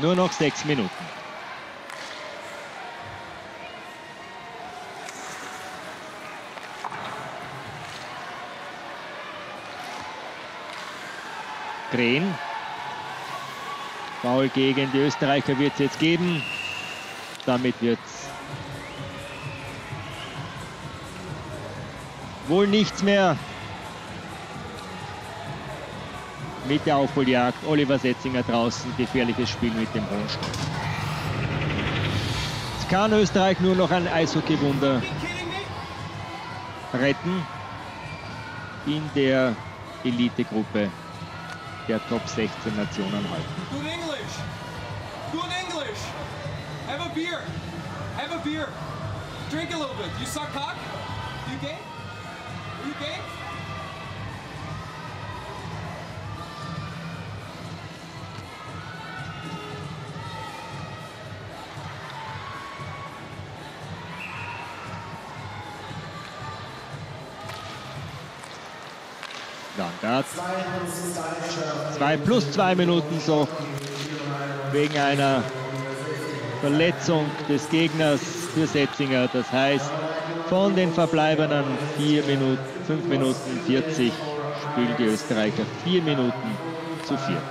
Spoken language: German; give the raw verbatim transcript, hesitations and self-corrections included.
Nur noch sechs Minuten. Green. Foul gegen die Österreicher wird es jetzt geben. Damit wird es wohl nichts mehr. Mit der Aufholjagd, Oliver Setzinger draußen, gefährliches Spiel mit dem hohen Stock. Es kann Österreich nur noch ein Eishockeywunder retten in der Elitegruppe der Top sechzehn Nationen halten. Good English. Good English. Have a beer. Have a beer. Drink a little bit. You suck cock? You gay? You gay? Zwei plus zwei Minuten so wegen einer Verletzung des Gegners für Setzinger. Das heißt, von den verbleibenden vier Minuten, fünf Minuten vierzig spielen die Österreicher vier Minuten zu viert.